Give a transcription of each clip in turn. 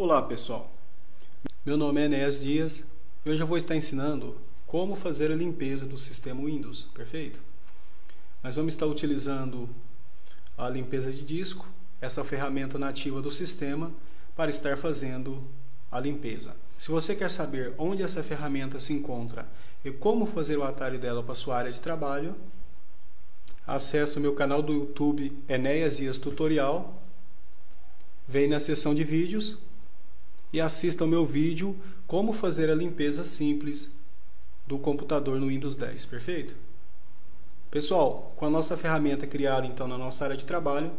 Olá pessoal, meu nome é Enéas Dias e hoje eu vou estar ensinando como fazer a limpeza do sistema Windows, perfeito? Nós vamos estar utilizando a limpeza de disco, essa ferramenta nativa do sistema, para estar fazendo a limpeza. Se você quer saber onde essa ferramenta se encontra e como fazer o atalho dela para a sua área de trabalho, acesse o meu canal do YouTube Enéas Dias Tutorial, vem na seção de vídeos e assista ao meu vídeo como fazer a limpeza simples do computador no Windows 10, perfeito? Pessoal, com a nossa ferramenta criada então na nossa área de trabalho,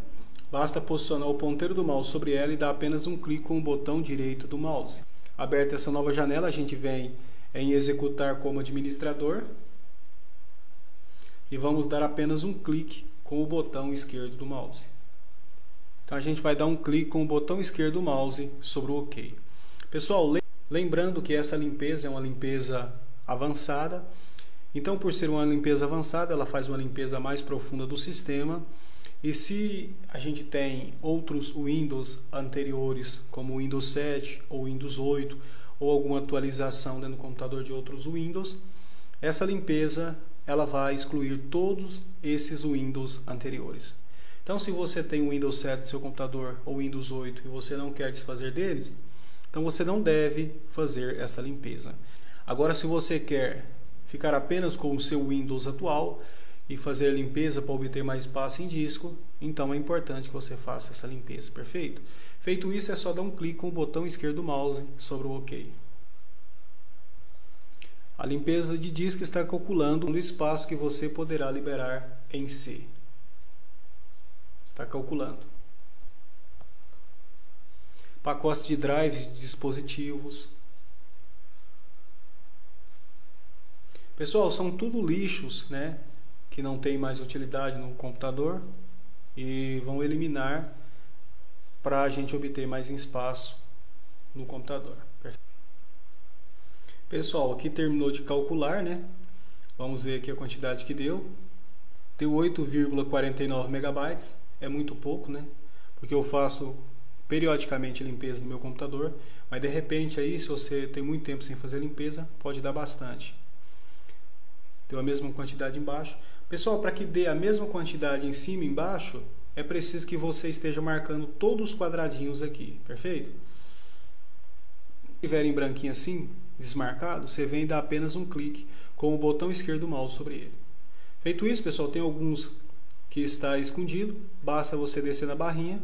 basta posicionar o ponteiro do mouse sobre ela e dar apenas um clique com o botão direito do mouse. Aberta essa nova janela, a gente vem em executar como administrador e vamos dar apenas um clique com o botão esquerdo do mouse. Então a gente vai dar um clique com o botão esquerdo do mouse sobre o OK. Pessoal, lembrando que essa limpeza é uma limpeza avançada. Então, por ser uma limpeza avançada, ela faz uma limpeza mais profunda do sistema. E se a gente tem outros Windows anteriores, como o Windows 7 ou Windows 8, ou alguma atualização dentro do computador de outros Windows, essa limpeza ela vai excluir todos esses Windows anteriores. Então, se você tem o Windows 7 no seu computador ou Windows 8 e você não quer desfazer deles, então você não deve fazer essa limpeza. Agora, se você quer ficar apenas com o seu Windows atual e fazer a limpeza para obter mais espaço em disco, então é importante que você faça essa limpeza, perfeito? Feito isso, é só dar um clique com o botão esquerdo do mouse sobre o OK. A limpeza de disco está calculando o espaço que você poderá liberar em C. Está calculando. Pacotes de drives de dispositivos. Pessoal, são tudo lixos, né, que não tem mais utilidade no computador e vão eliminar para a gente obter mais espaço no computador. Perfeito. Pessoal, aqui terminou de calcular, né? Vamos ver aqui a quantidade que deu. Deu 8,49 megabytes, é muito pouco, né? Porque eu faço periodicamente limpeza no meu computador, mas de repente aí, se você tem muito tempo sem fazer limpeza, pode dar bastante. Deu a mesma quantidade embaixo. Pessoal, para que dê a mesma quantidade em cima e embaixo, é preciso que você esteja marcando todos os quadradinhos aqui, perfeito? Se tiverem branquinho assim, desmarcado, você vem e dá apenas um clique com o botão esquerdo do mouse sobre ele. Feito isso, pessoal, tem alguns que está escondido, basta você descer na barrinha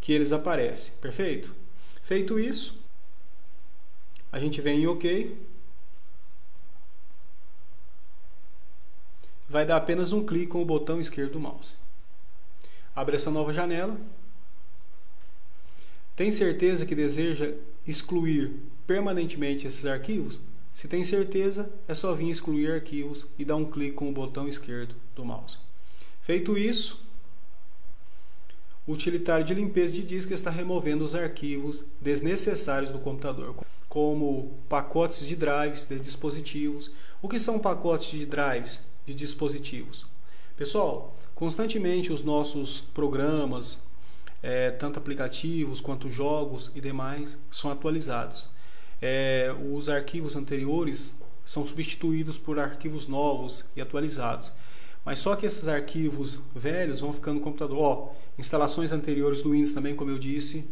que eles aparecem, perfeito? Feito isso, a gente vem em OK. Vai dar apenas um clique com o botão esquerdo do mouse. Abre essa nova janela. Tem certeza que deseja excluir permanentemente esses arquivos? Se tem certeza, é só vir excluir arquivos e dar um clique com o botão esquerdo do mouse. Feito isso, o utilitário de limpeza de disco está removendo os arquivos desnecessários do computador, como pacotes de drives de dispositivos. O que são pacotes de drives de dispositivos? Pessoal, constantemente os nossos programas, tanto aplicativos quanto jogos e demais, são atualizados. Os arquivos anteriores são substituídos por arquivos novos e atualizados. Mas só que esses arquivos velhos vão ficando no computador. Ó, instalações anteriores do Windows também, como eu disse.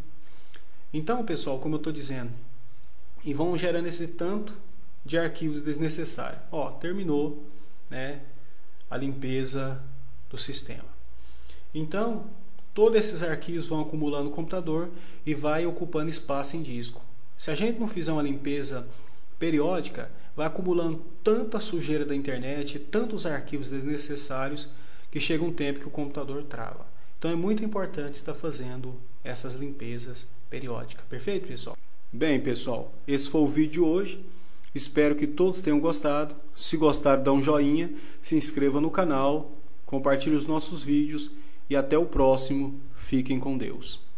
Então, pessoal, como eu estou dizendo, e vão gerando esse tanto de arquivos desnecessários. Ó, terminou, né, a limpeza do sistema. Então, todos esses arquivos vão acumulando no computador e vai ocupando espaço em disco. Se a gente não fizer uma limpeza periódica, vai acumulando tanta sujeira da internet, tantos arquivos desnecessários, que chega um tempo que o computador trava. Então é muito importante estar fazendo essas limpezas periódicas. Perfeito, pessoal? Bem, pessoal, esse foi o vídeo de hoje. Espero que todos tenham gostado. Se gostaram, dá um joinha, se inscreva no canal, compartilhe os nossos vídeos e até o próximo. Fiquem com Deus.